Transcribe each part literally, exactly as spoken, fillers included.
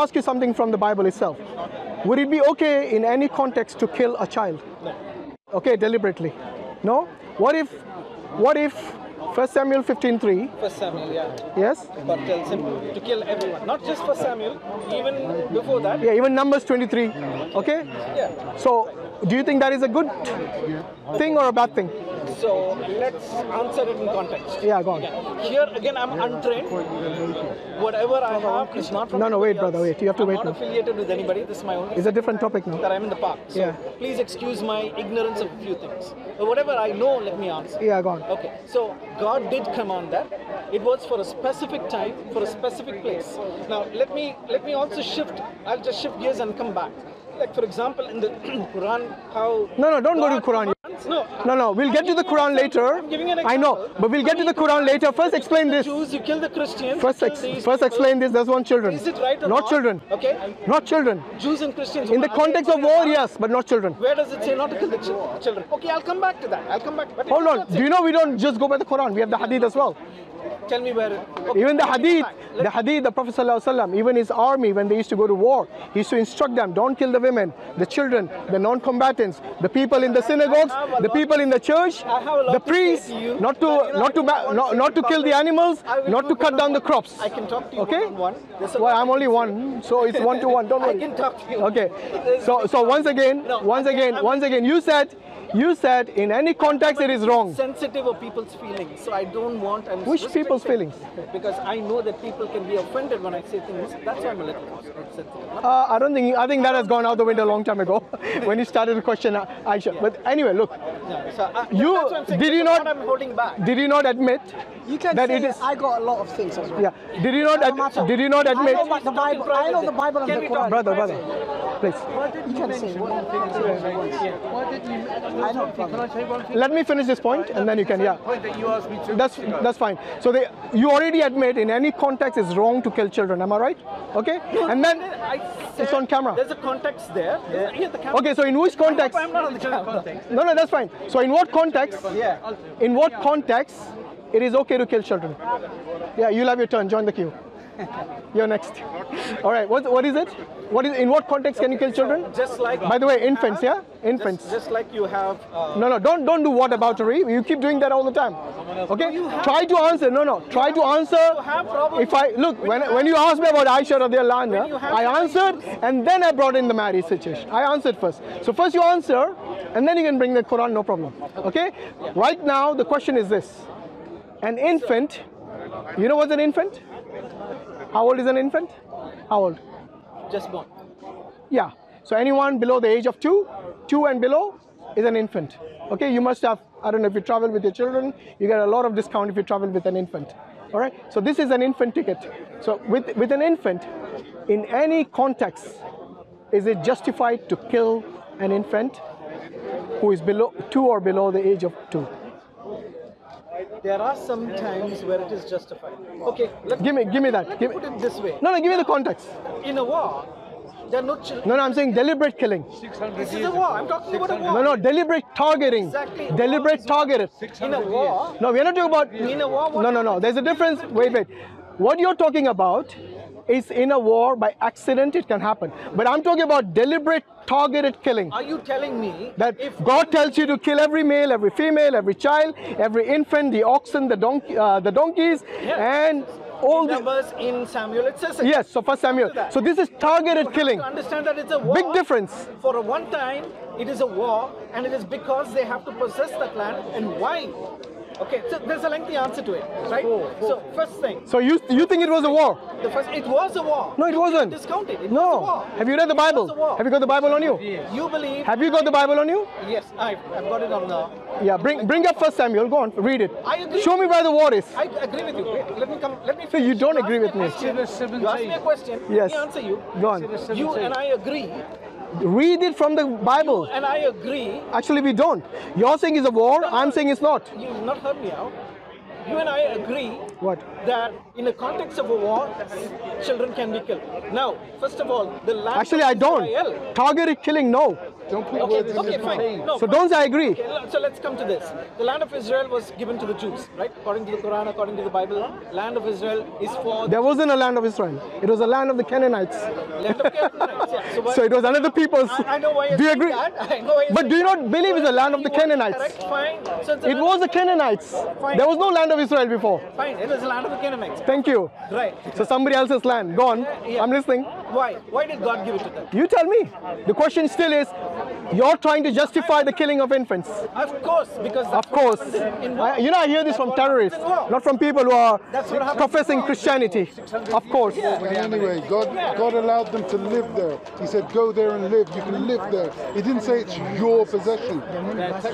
Ask you something from the Bible itself. Would it be okay in any context to kill a child? No. Okay, deliberately. No? What if, what if First Samuel fifteen three? First Samuel, yeah. Yes? God tells him to kill everyone. Not just First Samuel, even before that. Yeah, even Numbers twenty-three. Okay? Yeah. So, do you think that is a good thing or a bad thing? So, let's answer it in context. Yeah, go on. Again. Here, again, I'm untrained. Whatever I have is not from No, no, wait, else. brother, wait. You have to I'm wait I'm not now. affiliated with anybody. This is my own. It's a different topic now. That I'm in the park. So, yeah. Please excuse my ignorance of a few things. But whatever I know, let me answer. Yeah, go on. Okay. So, God did command that. It was for a specific time, for a specific place. Now, let me, let me also shift. I'll just shift gears and come back. Like, for example, in the Quran, how... No, no, don't God go to Quran. No, no, no, we'll I'm get to the Quran later. I know, but we'll get I mean, to the Quran later. First, explain this. Jews, you kill the Christians. First, ex first explain this. There's one children. Is it right or not? Not children. Okay. Not children. Jews and Christians. In the context of war, yes, but not children. Where does it say not to kill the ch children? Okay, I'll come back to that. I'll come back. But Hold on. Do you know we don't just go by the Quran? We have the Hadith as well. Tell me where. Okay, even the Hadith, the Hadith, the Prophet ﷺ, even his army, when they used to go to war, he used to instruct them, don't kill the women, the children, the non-combatants, the people in the synagogues, the people in the church, the priests, not to not to not, not to kill the animals, not to cut down the crops. I can talk to you. Okay. Well, I'm only one, so it's one to one. Don't worry. I can talk to you. Okay. So, so once again, once again, once again, you said. You said in any context it is wrong. Sensitive of people's feelings, so I don't want. I'm Which people's feelings? Because I know that people can be offended when I say things. That's why I'm a little sensitive. Uh, I don't think. I think that has gone out the window a long time ago when you started to question Aisha. Yeah. But anyway, look. No, so I, you saying, did you not? I'm holding back. Did you not admit? You can that say it is, I got a lot of things as well. Yeah. Did you not? Ad, did you not admit? I know the Bible. I know the Bible and the Quran. Brother, brother, please. You can say one thing. Why did you? I don't can I say one thing? Let me finish this point and then you can, yeah. That you asked me to that's, that's fine. So they, you already admit in any context it's wrong to kill children, am I right? Okay? No, and then I said, it's on camera. There's a context there. Yeah. Yeah, the camera. Okay, so in which context? I'm not on the context. No, no, that's fine. So in what context? Yeah. In what context it is okay to kill children? Yeah, you'll have your turn. Join the queue. You're next. All right. What what is it? What is in what context can you kill children? Just like by the way, infants, yeah, infants. Just, just like you have. Uh, no, no. Don't don't do whataboutery. You keep doing that all the time. Okay. Try to answer. No, no. Try to answer. If I look when when you asked me about Aisha radiallahu anha, I answered and then I brought in the marriage situation. I answered first. So first you answer and then you can bring the Quran. No problem. Okay. Right now the question is this: an infant. You know what's an infant? How old is an infant? How old? Just born. Yeah. So anyone below the age of two, two and below is an infant. Okay, you must have, I don't know if you travel with your children, you get a lot of discount if you travel with an infant. All right, so this is an infant ticket. So with, with an infant, in any context, is it justified to kill an infant who is below two or below the age of two? There are some times where it is justified. Okay, let give me, give me that. Let give me put it this way. No, no, give me the context. In a war, there are no children. No, no, I'm saying deliberate killing. This is a war. I'm talking about a war. No, no, deliberate targeting. Exactly. Deliberate targeting. In a war. No, we're not talking about. In a war. No, no, no. There's a difference. Wait, wait. What you're talking about is in a war by accident it can happen. But I'm talking about deliberate targeted killing. Are you telling me that if God tells you to kill every male, every female, every child, every infant, the oxen, the donkey, uh, the donkeys, yeah. and all the numbers in Samuel? It says it. Yes. So First Samuel. So this is targeted you killing. Have to understand that it's a war. Big difference. For a one time, it is a war, and it is because they have to possess that land. And why? Okay, so there's a lengthy answer to it, right? Oh, oh. So first thing. So you you think it was a war? The first, it was a war. No, it wasn't. Discount it. It no. Was a war. Have you read the Bible? Have you got the Bible on you? You believe? Have you got the Bible on you? Yes, I've, I've got it on now. Yeah, bring bring up First Samuel. Go on, read it. I agree. Show me where the war is. I agree with you. Let me come. Let me. So you don't agree with me. You ask me a question. Yes. Let me answer you. Go on. You and I agree. Read it from the Bible. You and I agree. Actually, we don't. You're saying it's a war. No, no, I'm saying it's not. You've not heard me out. You and I agree what? that in the context of a war, children can be killed. Now, first of all, the land. Actually, I don't. Targeted killing, no. Don't put words in his mouth. So don't I agree? Okay, so let's come to this. The land of Israel was given to the Jews, right? According to the Quran, according to the Bible, land of Israel is for... There wasn't a land of Israel. It was a land of the Canaanites. Land of Canaanites, yeah. So, so it was another people's... I, I know why you do you agree? That. I know why you but do you not believe it's a land of the Canaanites? Correct, fine. So it was the Canaanites. Fine. There was no land of Israel before. Fine, it was the land of the Canaanites. Thank you. Right. So somebody else's land. Go on. Yeah, yeah. I'm listening. Why? Why did God give it to them? You tell me. The question still is, you're trying to justify the killing of infants. Of course, because that's of course. I, you know, I hear this from terrorists, not from people who are professing Christianity. Of course. Yeah. But anyway, God, God allowed them to live there. He said, go there and live. You can live there. He didn't say it's your possession.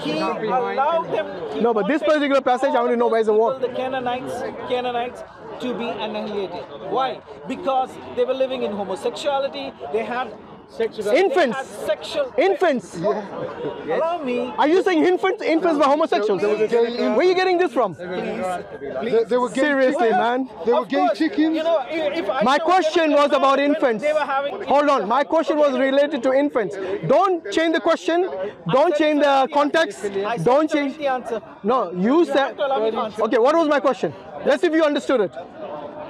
He allowed them. No, but this particular passage, I want to know where's the war. The Canaanites, Canaanites, to be annihilated. Why? Because they were living in homosexuality. They had. Sexual. Infants. Sexual. Infants. Yeah. Yes. Allow me. Are you saying infants? Infants were homosexuals. Where are you getting this from? Please. Please. They, they were gay. Seriously, man. They were gay chickens. You know, if I my question was about infants. Hold on. My question was related to infants. Don't change the question. Don't change the context. Don't change the answer. No, you said. Okay. What was my question? Let's see if you understood it.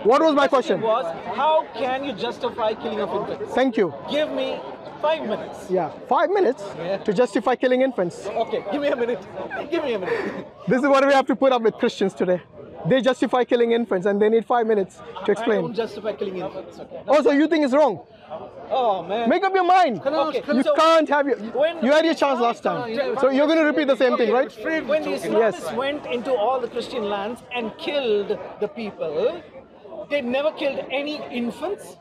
What was my question? Was how can you justify killing of infants? Thank you. Give me five minutes. Yeah, five minutes yeah. to justify killing infants. Okay, give me a minute. Give me a minute. This is what we have to put up with Christians today. They justify killing infants, and they need five minutes to explain. I don't justify killing infants. Okay. Oh, so you think it's wrong? Oh man! Make up your mind. Okay. You so can't have your. When, you had your chance last time, so you're going to repeat the same thing, right? When the Islamists yes. went into all the Christian lands and killed the people. They never killed any infants.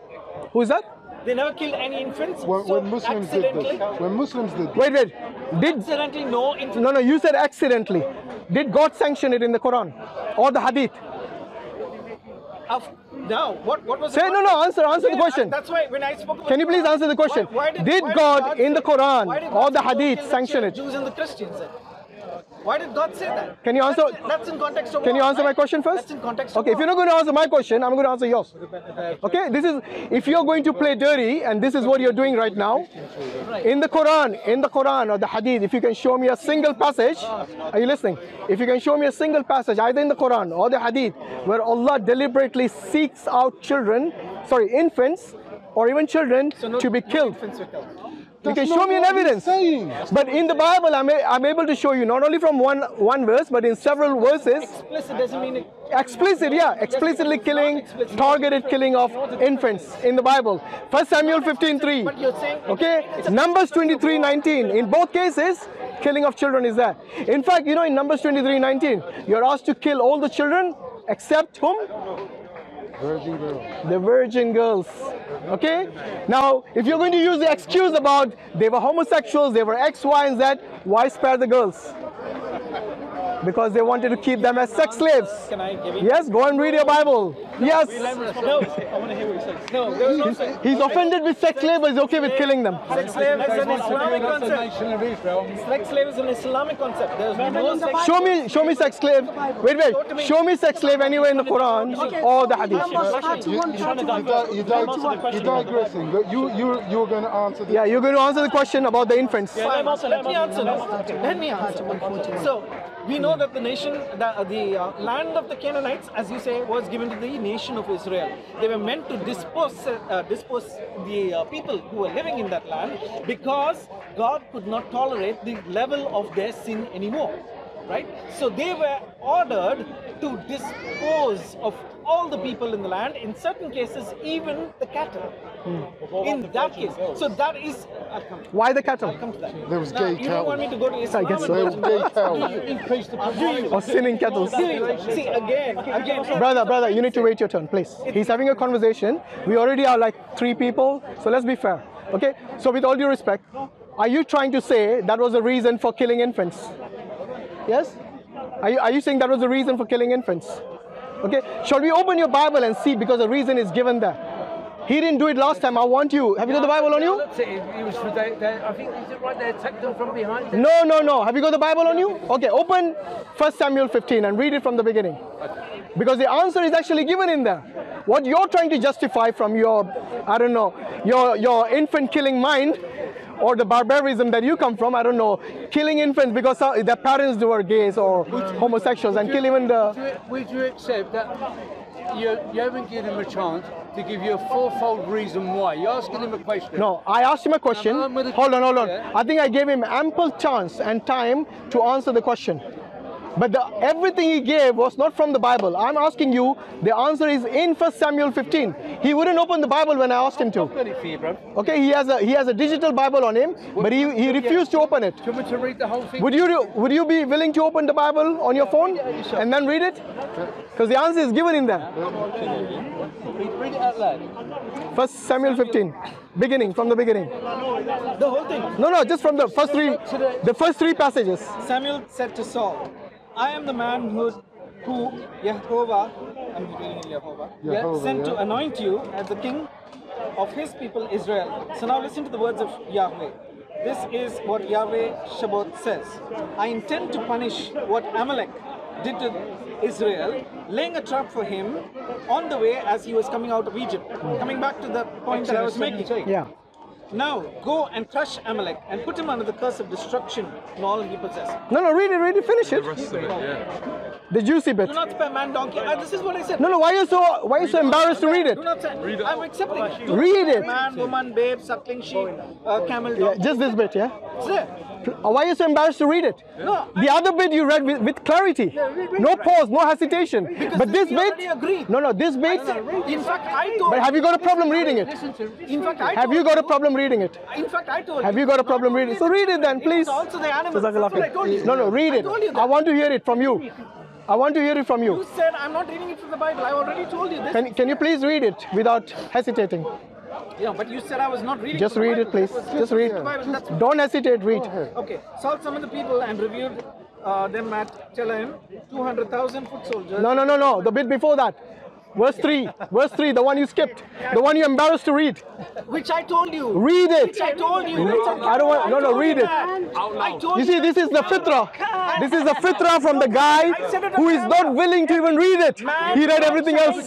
Who's that? They never killed any infants. When, so when Muslims accidentally, did this. When Muslims did this. Wait, wait. Did accidentally no infants? No, no. You said accidentally. Did God sanction it in the Quran or the Hadith? Of, now, what what was? Say no, no. Answer, answer yeah, the question. That's why when I spoke. Can you please answer the question? Why, why did, did why God, God in the Quran or the Hadith sanction it? Jews and the Christians. Why did God say that? Can you answer? That's, that's in context of. Can you answer right? my question first? That's in context. Of okay, if you're not going to answer my question, I'm going to answer yours. Okay, this is if you're going to play dirty, and this is what you're doing right now. In the Quran, in the Quran or the Hadith, if you can show me a single passage, are you listening? If you can show me a single passage, either in the Quran or the Hadith, where Allah deliberately seeks out children, sorry, infants, or even children so no, to be killed. No You That's can show me an evidence, but in the Bible, I'm, a, I'm able to show you not only from one, one verse, but in several verses. Explicit doesn't mean it. Explicit, yeah, explicitly killing, explicit. targeted killing of infants in the Bible. First Samuel fifteen three, okay, Numbers twenty-three nineteen. In both cases, killing of children is there. In fact, you know, in Numbers twenty-three nineteen, you're asked to kill all the children except whom? Virgin girls. The virgin girls. Okay? Now, if you're going to use the excuse about they were homosexuals, they were X, Y, and Z, why spare the girls? Because they wanted to keep them as sex slaves. Can I give it? Yes, go and read your Bible. No, yes. No, I want to hear what you say. No, there was no sex. He's offended with sex slaves, he's okay with killing them. Sex slave is an Islamic concept. Sex slave is an Islamic concept. There's no sex. Show me, show me sex slave. Wait, wait. Show me sex slave anywhere in the Quran or the Hadith. You're digressing. You, you, you're going to answer. Yeah, you're going to answer the question about the infants. Let me answer. Let me answer. So, we know that the nation, the, the uh, land of the Canaanites, as you say, was given to the nation of Israel. They were meant to disperse, uh, disperse the uh, people who were living in that land because God could not tolerate the level of their sin anymore, right? So they were ordered to dispose of all the people in the land, in certain cases, even the cattle. Hmm. In that case, so that is. I'll come to Why the cattle? I'll come to that. There was now, gay cattle. You don't want me to go to Islam? I guess so. There was gay cattle. Or sinning cattle. See, again, again. Brother, brother, you need to wait your turn, please. He's having a conversation. We already are like three people, so let's be fair. Okay? So, with all due respect, are you trying to say that was a reason for killing infants? Yes? Are you, are you saying that was the reason for killing infants? Okay? Shall we open your Bible and see because the reason is given there? He didn't do it last time. I want you. Have you got the Bible on you? It was for they, they, I think is it right? They attacked them from behind. Them. No, no, no. Have you got the Bible on you? Okay, open First Samuel fifteen and read it from the beginning, because the answer is actually given in there. What you're trying to justify from your, I don't know, your your infant killing mind or the barbarism that you come from, I don't know, killing infants because their parents were gays or homosexuals and kill even the... Would you accept that you, you haven't given him a chance to give you a fourfold reason why? You're asking him a question. No, I asked him a question. Hold on, hold on. I think I gave him ample chance and time to answer the question. But the, everything he gave was not from the Bible. I'm asking you, the answer is in First Samuel fifteen. He wouldn't open the Bible when I asked him to. I've got it for you, bro. Okay, he has a he has a digital Bible on him, but he, he refused to open it. Do you want me to read the whole thing? Would you, would you be willing to open the Bible on your phone and then read it? Because the answer is given in there. Read it out loud. First Samuel fifteen. Beginning, from the beginning. The whole thing? No, no, just from the first three, the first three passages. Samuel said to Saul, I am the man who, who Jehovah, I'm reading Jehovah, Jehovah sent yeah. to anoint you as the king of his people Israel. So now listen to the words of Yahweh. This is what Yahweh Shabbat says. I intend to punish what Amalek did to Israel, laying a trap for him on the way as he was coming out of Egypt. Mm. Coming back to the point that I was making. Yeah. Now, go and crush Amalek and put him under the curse of destruction in all he possesses. No, no, read it, read it, finish it. The rest of it, yeah. The juicy bit. Do not spare man, donkey. Uh, this is what I said. No, no, why are you so, why are you so embarrassed to read it? Do not say, read it. I'm accepting it. Read it. Man, woman, babe, suckling sheep, uh, camel, dog. Yeah, just this bit, yeah? It's there. Why are you so embarrassed to read it? No, the other bit you read with, with clarity. No, read, read, no pause, no hesitation. Because but this bit, no, no, this bit. In fact, I told. But have you got a problem reading it? In fact, I have you got a problem reading it? In fact, I told. Have you got a problem reading it? So read it then, please. Also the animals. No, no, read it. I want to hear it from you. I want to hear it from you. You said I'm not reading it from the Bible. I already told you this. Can Can you please read it without hesitating? Yeah, but you said I was not reading. Just read it, please. Just read. Don't hesitate, read. Okay. Saul summoned the people and reviewed uh, them at Telaim, two hundred thousand foot soldiers. No, no, no, no. The bit before that. Verse three. Verse three, the one you skipped. The one you're embarrassed to read. Which I told you. Read it. Which I told you. I don't want, no, no, read it. I told you. You see, this is the fitrah. This is the fitrah from the guy who is not willing to even read it. He read everything else. I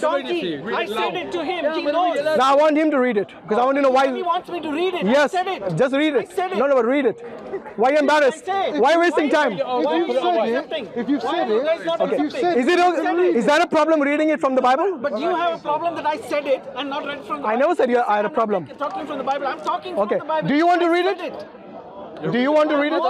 said it to him. He knows. Now I want him to read it. Because I want to know why. He wants me to read it. Yes. Just read it. No, no, but read it. Why are you embarrassed? Why wasting time? If you've said it, if you've said it, is it, is that a problem reading it from the Bible? But you have a problem that I said it and not read from the Bible. I never said you I had a problem. I'm talking from the Bible. I'm talking from okay. the Bible. Do you want to read it? it? Do you want to read it?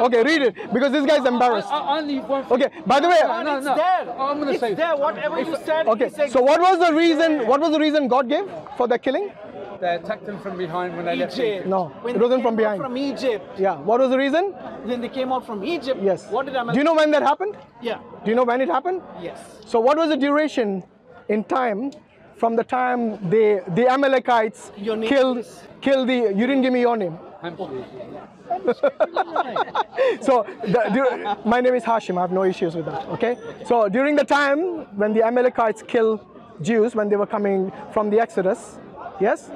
Okay, read it. Because this guy's embarrassed. Okay, by the way, no, no, no. It's there. I'm going to say there. Whatever you said. Okay, so what was the reason, what was the reason God gave for their killing? They attacked them from behind when they Egypt. left Egypt. No, when it wasn't from behind. From Egypt. Yeah. What was the reason? When they came out from Egypt. Yes. What did Amalek? Do you know when that happened? Yeah. Do you know when it happened? Yes. So what was the duration in time from the time they, the Amalekites killed killed the? You didn't give me your name. I'm sorry. So the, the, my name is Hashim. I have no issues with that. Okay. So during the time when the Amalekites killed Jews when they were coming from the Exodus, yes.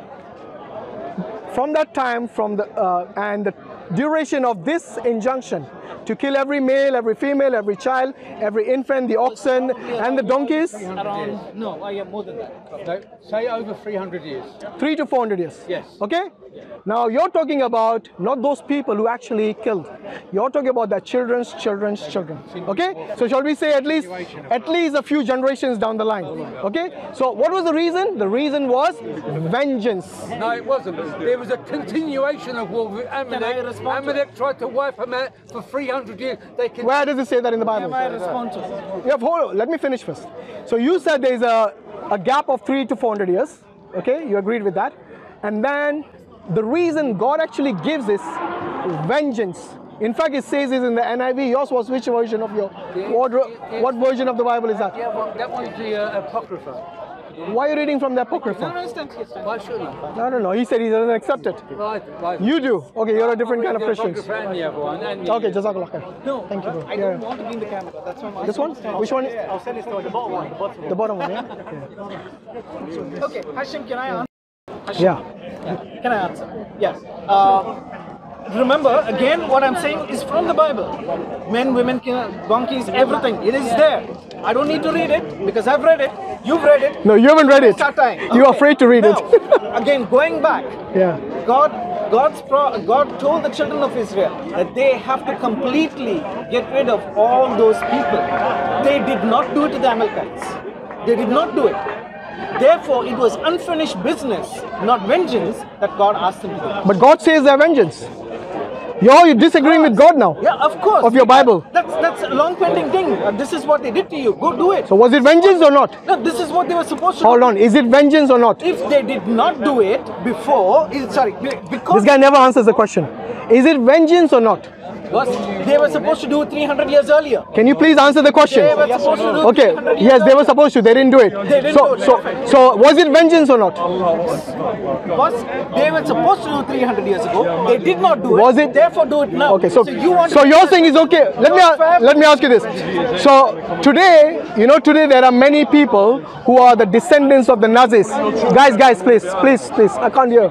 From that time, from the uh, and the duration of this injunction to kill every male, every female, every child, every infant, the oxen, and the donkeys. Around, no, I have more than that. No, say over three hundred years. Three to four hundred years. Yes. Okay. Yeah. Now you're talking about not those people who actually killed. You're talking about their children's children's children. Okay. So shall we say at least at least a few generations down the line? Okay. So what was the reason? The reason was vengeance. No, it wasn't. There was a continuation of war with Amalek. Amalek tried to wipe them out for three hundred years. They can... Where does it say that in the Bible? Am I responsible? Yeah, hold on. Let me finish first. So you said there's a, a gap of three to four hundred years. Okay, you agreed with that. And then the reason God actually gives this vengeance. In fact, it says this in the N I V. Yours was which version of your wardrobe? What version of the Bible is that? Yeah, well, that one's the uh, Apocrypha. Why are you reading from the Apocrypha? No, no, stand here, stand. Why should I? No, no, no. He said he doesn't accept it. Right, right. You do. Okay, you're a different kind of Christian. Okay, Jazakallah khair. No, thank you. Bro. I don't yeah. want to be in the camera. That's why I'm This one? Which one? I'll send it to the bottom one. The bottom one, yeah? Okay, Hashim, can I answer? Hashim. Yeah. yeah. Can I answer? Yes. Uh, Remember, again, what I'm saying is from the Bible. Men, women, donkeys, everything. It is there. I don't need to read it because I've read it. You've read it. No, you haven't read it. It's our time. You're okay. afraid to read now, it. Again, going back. Yeah. God God's pro God told the children of Israel that they have to completely get rid of all those people. They did not do it to the Amalekites. They did not do it. Therefore, it was unfinished business, not vengeance, that God asked them to do. But God says they're vengeance. Yo, you're disagreeing with God now. Yeah, of course. Of your Bible. That's that's a long-pending thing. Uh, this is what they did to you. Go do it. So was it vengeance or not? No, this is what they were supposed to do. Hold on. Is it vengeance or not? If they did not do it before, is, sorry, because... This guy never answers the question. Is it vengeance or not? Was, they were supposed to do it three hundred years earlier. Can you please answer the question? They were supposed to do it okay. three hundred years yes, they were supposed to. They didn't do it. They didn't so, do it. So, so was it vengeance or not? Was, they were supposed to do it three hundred years ago. They did not do was it. Was it? Therefore, do it now. Okay. So, so, you want so to you're saying it's okay. Let me let me ask you this. So today, you know, today there are many people who are the descendants of the Nazis. Guys, guys, please, please, please. I can't hear.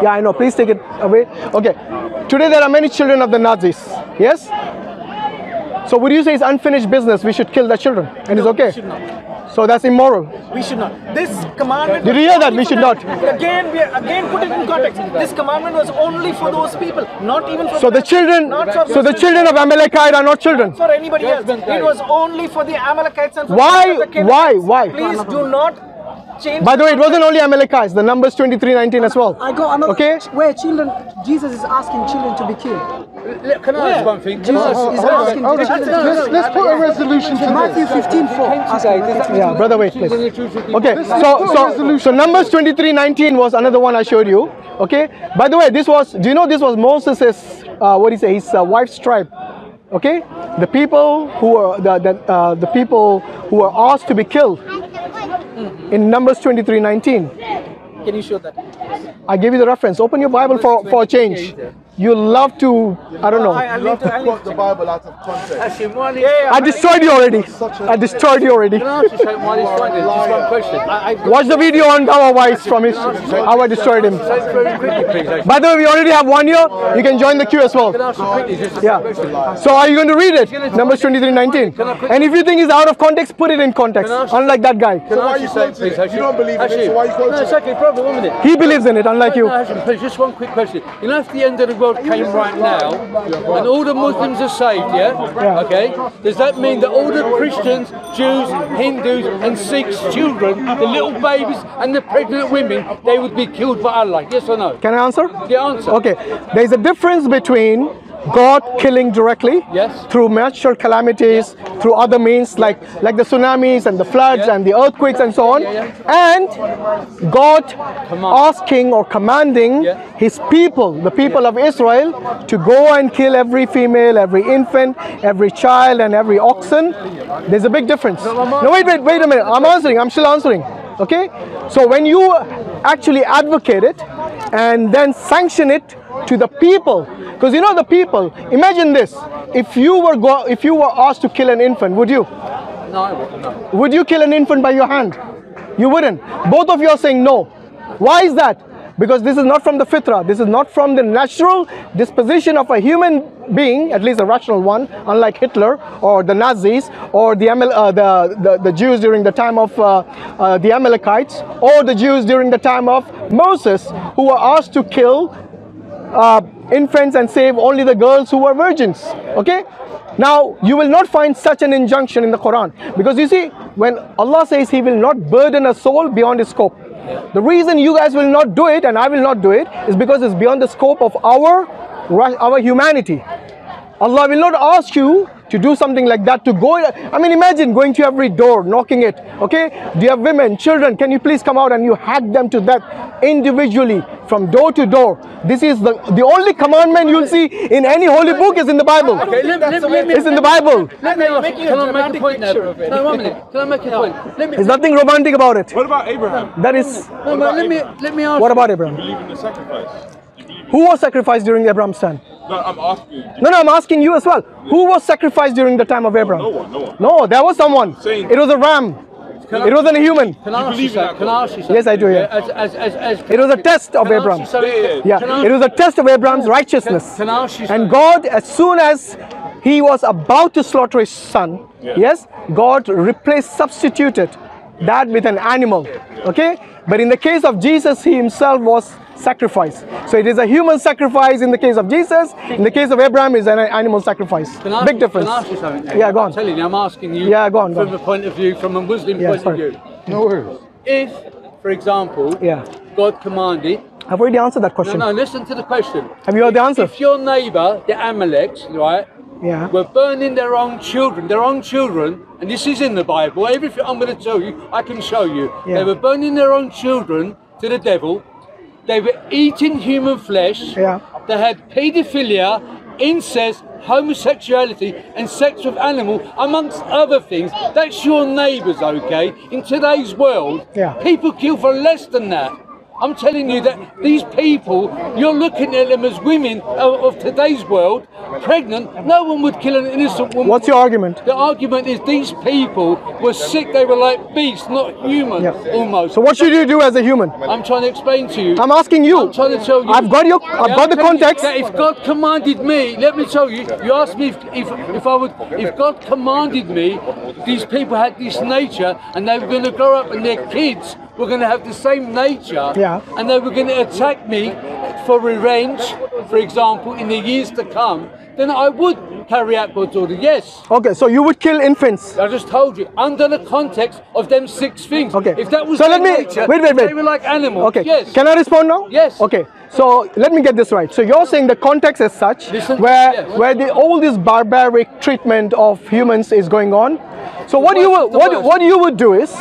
Yeah, I know. Please take it away. Okay. Today there are many children of the Nazis. Yes? So would you say it's unfinished business, we should kill the children, and no, it's okay? We should not. So that's immoral. We should not. This commandment... Did you hear that? We should not. Again, we are, again put it in context. This commandment was only for those people, not even for... So the children, not for so the children of Amalekite are not children? Not for anybody else. It was only for the Amalekites and for why? The Canaanites. Why? Why? Please do not... Change By the way, it wasn't only Amalekites, the Numbers twenty-three nineteen as well. I got another okay? where children, Jesus is asking children to be killed. Can I ask one thing? Jesus oh, is oh, asking oh, children oh, let's, let's put a resolution to Matthew fifteen four. Yeah, brother, wait, please. Okay, so, so, so Numbers twenty-three nineteen was another one I showed you. Okay, by the way, this was, do you know this was Moses' uh, what is it, his uh, wife's tribe. Okay, the people who were, the, the, uh, the people who were asked to be killed. In Numbers twenty-three nineteen. Can you show that? I gave you the reference. Open your Bible for, for a change. You love to, I don't know. I love to quote the Bible out of context. I destroyed you already. I destroyed you already. Watch the video on our wives from his, how I destroyed him. By the way, we already have one year. You can join the queue as well. Yeah. So are you going to read it? Numbers twenty-three nineteen. And if you think it's out of context, put it in context. Unlike that guy. So why are you quoting it? You don't believe in it, so why are you quoting it? No, exactly. Probably one minute. He believes in it, unlike you. Just one quick question. You know, if the end of the world came right now and all the Muslims are saved, yeah? yeah? Okay. Does that mean that all the Christians, Jews, Hindus and Sikhs children, the little babies and the pregnant women, they would be killed by Allah? Yes or no? Can I answer? The answer. Okay. There is a difference between God killing directly, yes, through natural calamities, yeah, through other means like like the tsunamis and the floods, yeah, and the earthquakes and so on, yeah, yeah, yeah, and God asking or commanding, yeah, his people, the people, yeah, of Israel, to go and kill every female, every infant, every child and every oxen. There's a big difference. No, wait, wait, wait a minute. I'm answering. I'm still answering. Okay? So when you actually advocate it and then sanction it to the people, because you know the people, imagine this, if you were go if you were asked to kill an infant, would you? No, I wouldn't. No. Would you kill an infant by your hand? You wouldn't. Both of you are saying no. Why is that? Because this is not from the fitrah, this is not from the natural disposition of a human being, at least a rational one, unlike Hitler or the Nazis or the Amal uh, the, the, the Jews during the time of uh, uh, the Amalekites or the Jews during the time of Moses, who were asked to kill uh, infants and save only the girls who were virgins. Okay? Now, you will not find such an injunction in the Quran. Because you see, when Allah says He will not burden a soul beyond His scope. The reason you guys will not do it and I will not do it is because it's beyond the scope of our, our humanity. Allah will not ask you to do something like that, to go, I mean, imagine going to every door, knocking it, okay? Do you have women, children, can you please come out, and you hack them to death individually from door to door. This is the, the only commandment you'll see in any holy book is in the Bible. Okay, let, let, let, let, it's in the Bible. Let me ask you, can I make a point now? No, one minute. Can I make a point? Let me, There's nothing romantic about it. What about Abraham? That is... No, no, let, me, let me ask What about Abraham? You believe in the sacrifice? Who was sacrificed during Abraham's time? No, I'm asking you. No, no, I'm asking you as well. Who was sacrificed during the time of Abraham? No, no one, no one. No, there was someone. It was a ram. It wasn't a human. Can I ask you something? Yes, I do, yeah. As, as, as, as, it was a test of Abraham. Yeah, it was a test of Abraham's righteousness. Can I ask you something? And God, as soon as he was about to slaughter his son, yeah, yes, God replaced, substituted that with an animal. Okay? But in the case of Jesus, he himself was sacrifice. So it is a human sacrifice in the case of Jesus. In the case of Abraham, is an animal sacrifice. Ask, Big difference. Can I ask you something? Yeah, go on. I'm telling you, I'm asking you yeah, go on, from go on. a point of view, from a Muslim yeah, point sorry. of view. No worries. If, for example, yeah. God commanded... I've already answered that question. No, no, listen to the question. Have you heard if, the answer? If your neighbour, the Amaleks, right, yeah. were burning their own children, their own children, and this is in the Bible, everything I'm going to tell you, I can show you. Yeah. They were burning their own children to the devil. They were eating human flesh. Yeah. They had paedophilia, incest, homosexuality, and sex with animals, amongst other things. That's your neighbours, okay? In today's world, yeah. people kill for less than that. I'm telling you that these people, you're looking at them as women of, of today's world, pregnant. No one would kill an innocent woman. What's your argument? The argument is these people were sick. They were like beasts, not human, yeah. almost. So what should you do as a human? I'm trying to explain to you. I'm asking you. I'm trying to tell you. I've got your. I've yeah, got I'm the context. If God commanded me, let me tell you. You asked me if, if if I would. If God commanded me, these people had this nature, and they were going to grow up, and their kids were going to have the same nature. Yeah. And they were going to attack me for revenge, for example, in the years to come, then I would carry out God's order, yes. Okay, so you would kill infants. I just told you, under the context of them six things. Okay. If that was so let me, nature, wait, wait, wait. They were like animals, okay. yes. Can I respond now? Yes. Okay, so let me get this right. So you're saying the context is such Listen, where, yes. where the, all this barbaric treatment of humans is going on. So what, what, you, would, what, what you would do is,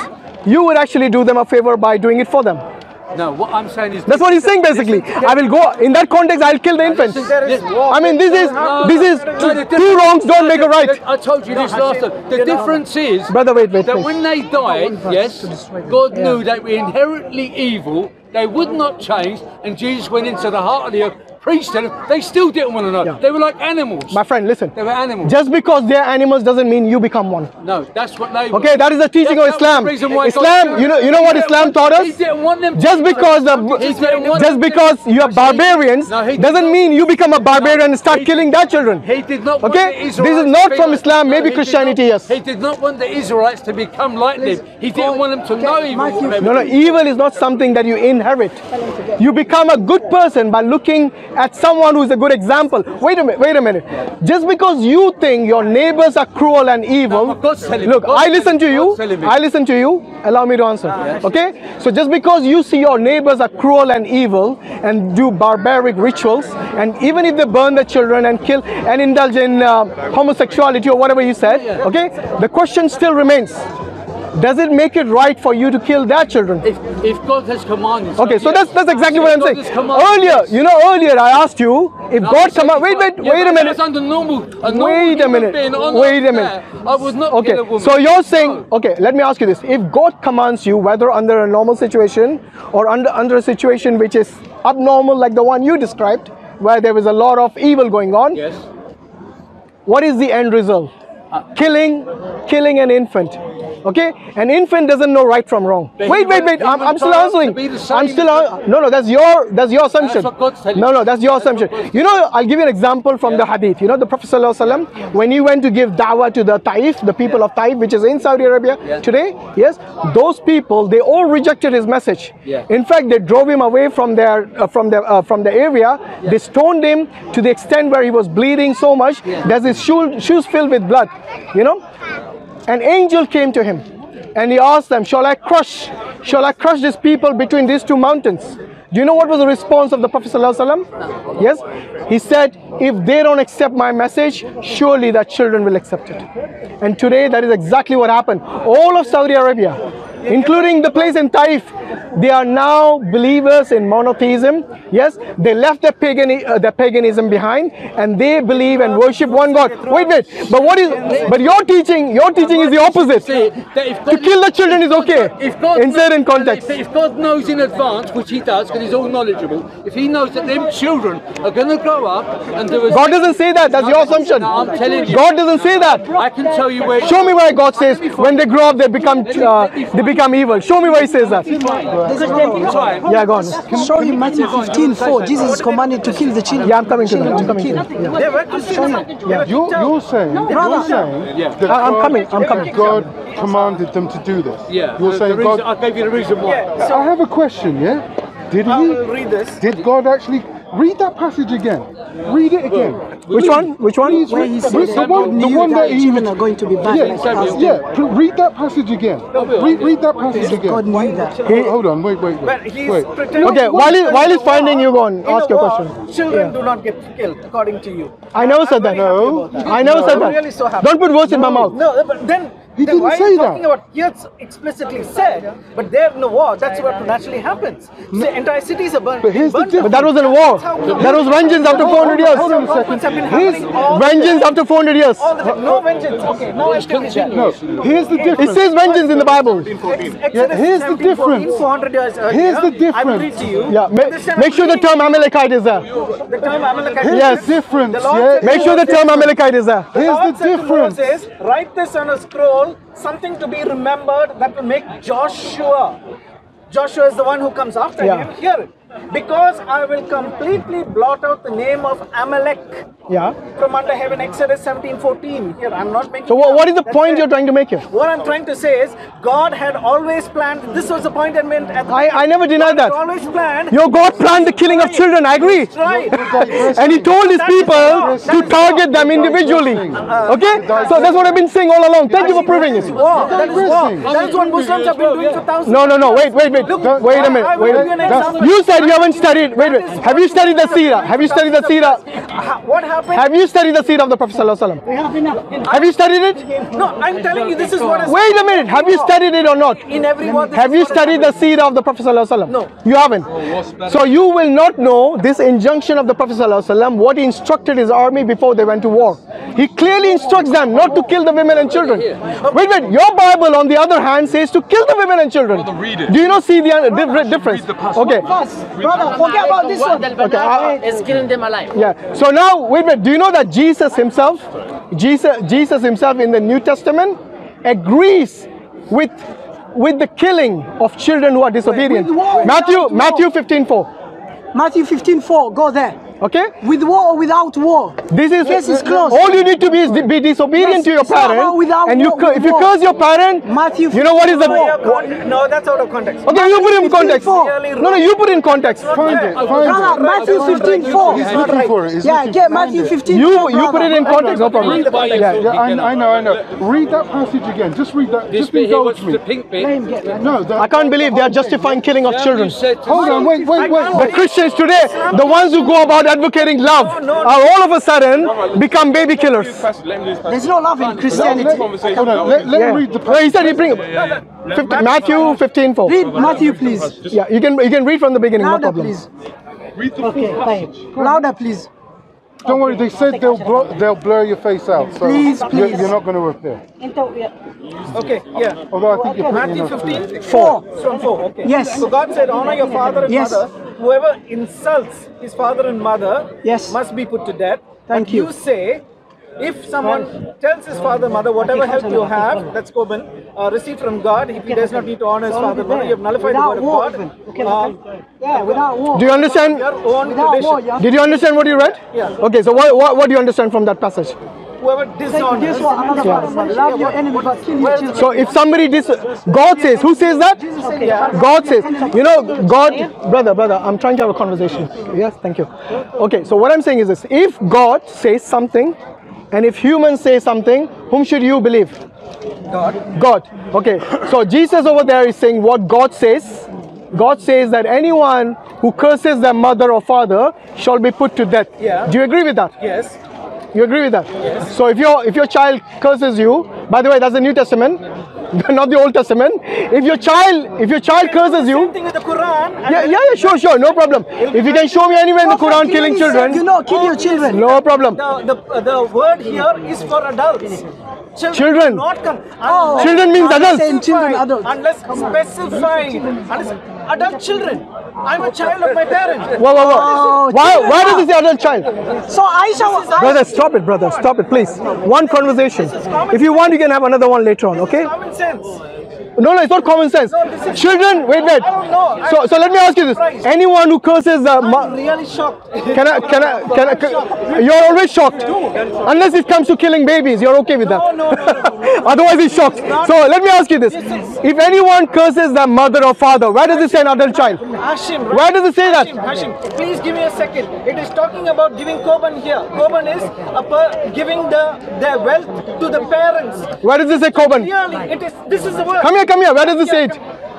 you would actually do them a favor by doing it for them. No, what I'm saying is... That's what he's saying basically. I will go, in that context, I'll kill the infants. I mean, this is, this is, two wrongs don't make a right. I told you this last time. The difference is... Brother, wait, wait, ...that when they died, yes, God knew they were inherently evil, they would not change, and Jesus went into the heart of the earth. Priesthood, they still didn't want to know. Yeah. They were like animals. My friend, listen. They were animals. Just because they're animals doesn't mean you become one. No, that's what they were. Okay, that is the teaching yes, of Islam. Islam, you know, you know what Islam taught us? He didn't want them. Just because the, just because you are barbarians no, doesn't mean you become a barbarian and start he, killing their children. He did not. Okay, want the this is not from Islam. Maybe no, Christianity, not, yes. He did not want the Israelites to become like them. He didn't want them to know evil. No, no, evil is not something that you inherit. You become a good person by looking at someone who is a good example. Wait a minute, wait a minute. Just because you think your neighbors are cruel and evil, no, look, God I listen to you, I listen to you, allow me to answer, ah, okay? So just because you see your neighbors are cruel and evil and do barbaric rituals, and even if they burn the children and kill and indulge in uh, homosexuality or whatever you said, okay? The question still remains. Does it make it right for you to kill their children? If, if God has commanded. Okay, so yes. that's that's exactly what I'm God saying. Earlier, yes. you know, earlier I asked you if no, God commanded. Wait, wait, yeah, wait a minute. Under normal, a normal wait a minute. Wait a minute. I would not okay, kill a woman. So you're saying, okay, let me ask you this: if God commands you, whether under a normal situation or under under a situation which is abnormal, like the one you described, where there was a lot of evil going on, yes. What is the end result? Killing, killing an infant. Okay, an infant doesn't know right from wrong. But wait, wait, wait. I'm, I'm still answering. I'm still a, no, no. That's your that's your assumption. No, no. That's your assumption. You know, I'll give you an example from yeah. the Hadith. You know, the Prophet ﷺ, yeah. when he went to give da'wah to the Taif, the people yeah. of Taif, which is in Saudi Arabia yeah. today. Yes, those people they all rejected his message. Yeah. In fact, they drove him away from their uh, from their uh, from the area. Yeah. They stoned him to the extent where he was bleeding so much yeah. that his shoe, shoes filled with blood. You know, an angel came to him and he asked them, shall I crush, shall I crush these people between these two mountains? Do you know what was the response of the Prophet ﷺ? Yes, he said, if they don't accept my message, surely their children will accept it. And today that is exactly what happened. All of Saudi Arabia, including the place in Taif, they are now believers in monotheism. Yes, they left their, pagan, uh, their paganism behind, and they believe and worship one God. Wait, wait. But what is? But your teaching, your teaching is the opposite. To kill the children is okay in certain contexts. If God knows in advance, which He does, because He's all knowledgeable, if He knows that them children are going to grow up and do. God doesn't say that. That's your assumption. I'm telling you. God doesn't say that. I can tell you where. Show me where God says when they grow up they become uh, they become evil. Show me where He says that. There's a time. Yeah, go on. Show him Matthew fifteen four. Jesus is commanded to kill the children. Yeah, I'm coming to that. I'm coming to that. Yeah. Yeah. You, you're saying, you're saying yeah. that I'm coming. I'm coming. God commanded them to do this. Yeah. You're saying God. I gave you the reason why. I have a question. Yeah. Did I he? Will read this. Did God actually read that passage again? Yeah. Read it again. Which read, one? Which one? Where read, he said read, that the one, the one that he are going to be bad. Yeah, like yeah. Read that passage again. Read, read that passage again. God knew that. He, hold on. Wait, wait, wait. He's wait. Okay. While he, while he's finding you, go on. Ask your question. Children yeah. do not get killed, according to you. I never said that. No. I never said that. Don't put words in my mouth. No, but then. He then didn't why say you talking that. About, here it's explicitly said, but there in the war, that's what naturally happens. No. The entire cities are burned. But, here's burned the but that wasn't a war. That was vengeance after four hundred years. Hold on a second. Here's vengeance after four hundred years. No vengeance. Okay, now I tell you that. No, here's the difference. It says vengeance in the Bible. Yeah, here's the difference. four hundred years earlier, here's the difference. You, yeah, ma make sure the term Amalekite is there. The term Amalekite is yes. difference. The yeah. Make sure the term Amalekite is there. Here's the difference. Says, write this on a scroll. Something to be remembered that will make Joshua. Joshua is the one who comes after yeah. him. Hear it. Because I will completely blot out the name of Amalek yeah. from under heaven. Exodus seventeen fourteen. Here, I'm not making. So what, what is the That's point it. You're trying to make here? What I'm trying to say is, God had always planned. This was the point I meant. At the I, I never denied God that. Always planned. Your God planned the killing of children. I agree. Right. And He told His people to target them individually. Uh, okay. So that's what I've been saying all along. Thank you for proving it. War. That is war. That's what Muslims have been doing for thousands. No, no, no. Wait, wait, wait. Look, wait a minute. Wait a minute. You said you haven't studied. Wait, wait. Have you studied the seerah? Have you studied the seerah? What happened? Have you studied the seerah of the Prophet ﷺ? We have enough. Have you studied it? No, I'm telling you, this is what. I Wait a minute. Have you studied it or not? In every word. Have you studied the seerah of the Prophet ﷺ? No. You haven't. So you will not know this injunction of the Prophet ﷺ. What he instructed his army before they went to war. He clearly instructs them not to kill the women and children. Wait, wait. Your Bible, on the other hand, says to kill the women and children. Do you not see the difference? Okay. Brother, forget about this one. Okay. Is killing them alive. Yeah. So now, wait a minute. Do you know that Jesus himself, Jesus, Jesus himself in the New Testament agrees with, with the killing of children who are disobedient? Wait, war, Matthew, Matthew fifteen four. Matthew fifteen four, go there. Okay? With war or without war? This is, yes, it's close. All you need to be is be disobedient yes, to your parent. Without and you war, if you war. curse your parent, Matthew you know what is the war? No, that's out of context. Okay, Matthew you put it in context. No, no, you put it in context. Find it. Find brother, it. Matthew fifteen four. He's looking for it. He's yeah, get Matthew fifteen. You you put it in context, no problem. Yeah, yeah, I, I know, I know. Read that passage again. Just read that. Just indulge me. No, I can't believe they are justifying killing of children. Hold on, wait, wait, wait. The Christians today, the ones who go about advocating love no, no, no. are all of a sudden right, become baby killers. There's no love in Christianity. Let, let, let yeah. me read the passage. He said he bring yeah, yeah, yeah. Matthew fifteen four. Read Matthew, please. Yeah, you can you can read from the beginning. Louder, no problem. Please. Read the okay, passage. Louder, please. Don't worry. They said they'll blur, they'll blur your face out. So please, please. You're, you're not going to appear. Okay. Yeah. Although I think you're Matthew fifteen four. From four. Okay. Yes. So God said, honor your father and yes. mother. Whoever insults his father and mother yes. must be put to death. Thank and you. You say, if someone tells his father and mother, whatever help you have, that's Koban, uh, received from God, if he does not need to honor his father and mother, you have nullified the word of God. Um, yeah, without war. Do you understand? Your own war, yeah. Did you understand what you read? Yeah. Okay, so what, what, what do you understand from that passage? Whoever dishonors. Yeah. So if somebody dis, God says, who says that? God says. You know, God, brother, brother, I'm trying to have a conversation. Yes, thank you. Okay, so what I'm saying is this: if God says something, and if humans say something, whom should you believe? God. God. Okay. So Jesus over there is saying what God says. God says that anyone who curses their mother or father shall be put to death. Yeah. Do you agree with that? Yes. You agree with that? Yes. So if your if your child curses you, by the way, that's the New Testament, not the Old Testament. If your child if your child curses you, same thing with the Quran. Yeah, yeah, yeah, sure, sure, no problem. If you can show me anywhere in the Quran killing children, you know, kill your children. No problem. The the, the word here is for adults. Children. Children, not come, oh, children means adults. Children, adults. Unless specified, unless adult children. I'm a child of my parents. Whoa, whoa, whoa. Oh, why, why does he say adult child? So I shall... Brother, stop it, brother. Stop it, please. One conversation. If you want, you can have another one later on, okay? Common sense. No, no, it's not common sense. No, children, wait, wait. I don't know. So, so let me ask you this. Christ. Anyone who curses... Uh, I'm really shocked. Can I, can I, can I, can I, you're always shocked. Unless it comes to killing babies, you're okay with no, that. No, no, no, no. Otherwise, he's shocked. So, let me ask you this. If anyone curses their mother or father, where does it say an adult child? Hashim, right? Where does it say that? Hashim, Hashim, please give me a second. It is talking about giving Koban here. Koban is a per giving the, their wealth to the parents. Where does it say Koban? Really, it is, this is the word. Come here, come here. Where does it say it?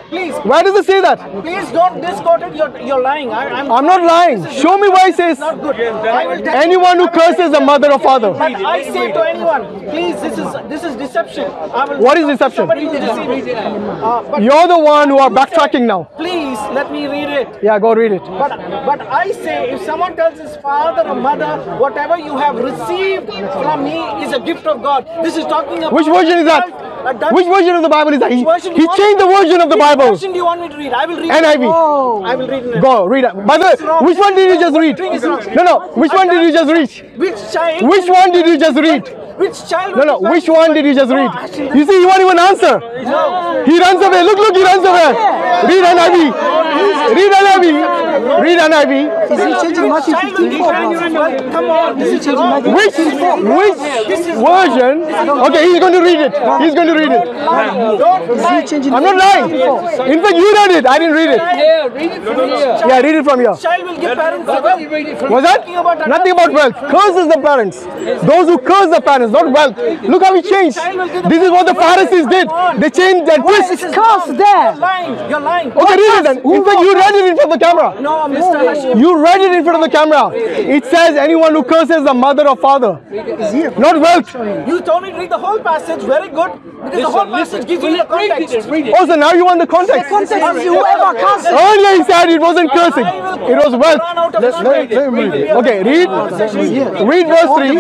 Please. Where does it say that? Please don't discount it. You're, you're lying. I, I'm, I'm not lying. Show me why it says. Not good. Anyone who curses a mother or father. But I say to anyone, please, this is this is deception. I will what is deception? Uh, you're the one who are backtracking now. Please let me read it. Yeah, go read it. But but I say, if someone tells his father or mother, whatever you have received from me is a gift of God. This is talking about. Which version is that? Which version of the Bible is that? He, he changed the version of the Bible. Which version do you want me to read? I will read N I V. Oh. I will read it. Go, read it. By the way, which one did you just read? No, no. Which one did you just read? Which child? Which one did you just read? Which child? No, no. Which one did you just read? You see, he won't even answer. He runs away. Look, look, he runs away. Read N I V. Read N I V. Read N I V. Come on. Which, which version? Okay, he's going to read it. He's going to read it. I'm not lying. In fact, you read it. I didn't read it. Yeah, read it from here. Child will give parents wealth. Was that? Nothing about wealth. Curses the parents. Those who curse the parents. Not wealth. Look how he changed. This is what the Pharisees did. They changed that twist. It's cursed there. You're lying. You're lying. Okay, read it then. In fact, you read it in front of the camera. No, Mister Hashim. You read it in front of the camera. It says anyone who curses the mother or father. Not wealth. You told me to read the whole passage. Very good. Because the whole passage gives you the context. Oh, so now you want the context. The context is whoever curses. Earlier he said it wasn't cursing. It was wealth. Okay, read. Read verse three.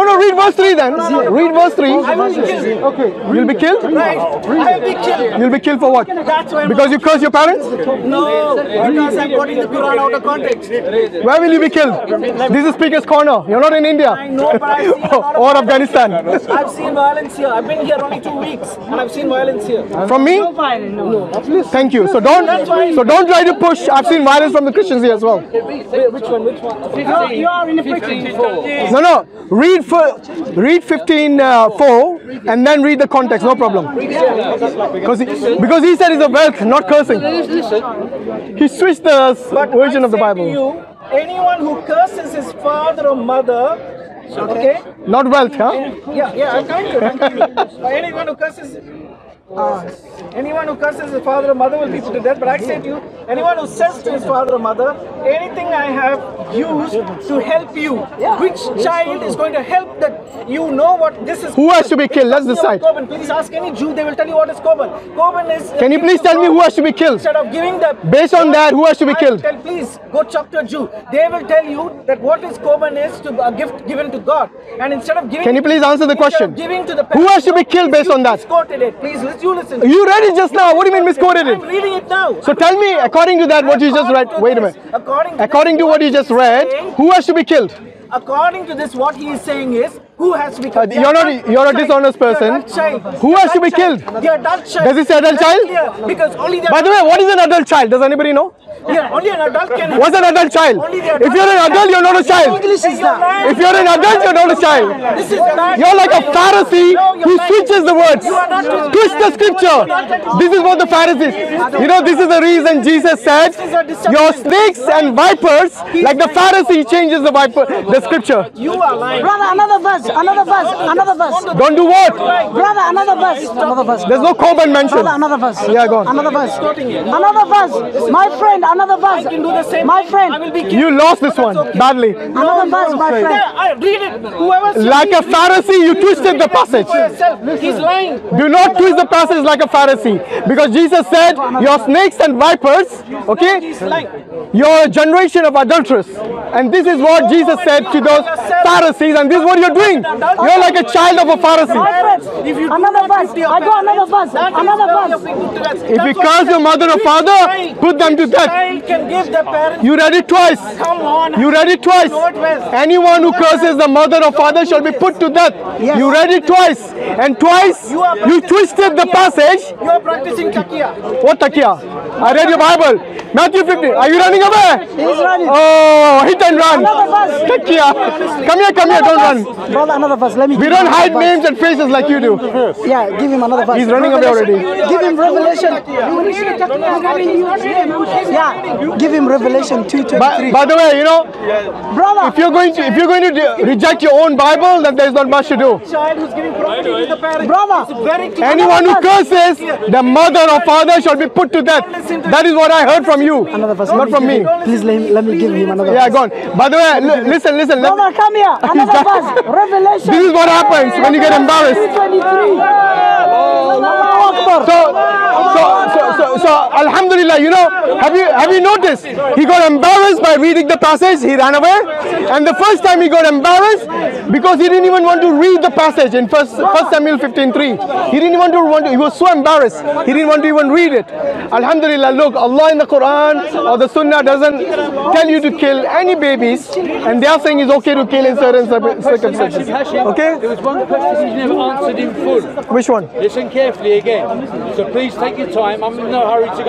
No, no, read verse three then. Read verse three. I will be killed. Okay. You'll be killed? Right. I will be killed. You'll be killed for what? That's why. Because you curse your parents? No. Because I'm quoting the Quran out of context. Where will you be killed? This is Speakers Corner. You're not in India. I know, but I've seen a lot of or Afghanistan. I've seen violence here. I've been here only two weeks and I've seen violence here. From me? No violence. No. Thank you. So don't so don't try to push. I've seen violence from the Christians here as well. Which one? Which one? You are in a preaching. No, no. Read for, read fifteen uh, four and then read the context. No problem. Because he, because he said it's a wealth, not cursing. He switched the version of the Bible. To you, anyone who curses his father or mother. Okay. Not wealth, huh? Yeah, yeah. I'm trying to. I'm trying to. Anyone who curses. Uh, anyone who curses his father or mother will be put to death, but I say to you, anyone who says to his father or mother, anything I have used to help you, which child is going to help that you know what this is? Who has to be killed? Let's decide. Koban. Please ask any Jew, they will tell you what is Koban. Koban is... Can you please tell me who has to be killed? Instead of giving the... Based on that, who has to be killed? Tell, please, go talk to a Jew. They will tell you that what is Koban is to a gift given to God. And instead of giving... Can you please answer the question? Giving to the parents, who has to be killed based on that? Please listen. You listen. You read it just now. What do you mean misquoted it? I'm reading it now. So tell me, according to that, what you just read. Wait a minute. According to what you just read, who has to be killed? According to this, what he is saying is, who has to be killed? Uh, you're not, you're a dishonest person. Who has to be killed? The adult child. Does it say adult child? Because only the. By the way, what is an adult child? Does anybody know? Yeah, only an adult can. What's an adult child? Adult. If you're an adult, you're not a child. If you're an adult, you're not a child. This is you're like a Pharisee who switches the words. Twist the scripture. This is what the Pharisees. You know, this is the reason Jesus said, your snakes and vipers, like the Pharisee changes the viper, the scripture. You are lying. Brother, another verse, another verse, another verse. Don't do what? Brother, another verse. Another verse. There's no Koban mentioned. Brother, another verse. Yeah, go on. Another verse. Another verse. My friend, another verse. I can do the same my thing. Friend. I will be killed. You lost this one okay. badly. Another verse, my friend. Yeah, I read it. Whoever like a Pharisee, you twisted the passage. He's lying. Do not twist the passage like a Pharisee. Because Jesus said, your snakes and vipers, okay? You're a generation of adulterers. And this is what Jesus said to those Pharisees. And this is what you're doing. Pharisee. You're like a child of a Pharisee. If you another verse. I got another verse. Another verse. If you curse your mother or father, put them to death. You read it twice. Come on. You read it twice. Anyone who curses the mother or father shall be put to death. You read it twice. And twice you twisted the passage. You are practicing takia. What takia? I read your Bible. Matthew fifteen. Are you running away? He's running. Oh, hit and run. Takia. Come here, come here. Don't run. Brother, another verse. Let me. We don't hide names and faces like you do. Yeah, give him another verse. He's running away already. Give him Revelation. Yeah, give him Revelation two twenty-three. By the way, you know, brother, if you're going to if you're going to reject your own Bible, then there's not much to do. Brother, anyone who curses the mother or father shall be put to death. That is what I heard from you, not from me. Please let me, let me give him another. Yeah, go on. By the way, listen, listen. Brother, come here. Another verse. Revelation. This is what happens when you get embarrassed. So, so, so, so, so, Alhamdulillah, you know, have you have you noticed? He got embarrassed by reading the passage. He ran away, and the first time he got embarrassed because he didn't even want to read the passage in First First Samuel fifteen three. He didn't want to want to. He was so embarrassed. He didn't want to even read it. Alhamdulillah, look, Allah in the Quran or the Sunnah doesn't tell you to kill any babies, and they are saying it's okay to kill in certain circumstances. Okay? There was one question he's never answered in full. Which one? Listen carefully again. So please take your time. I'm in no hurry to go.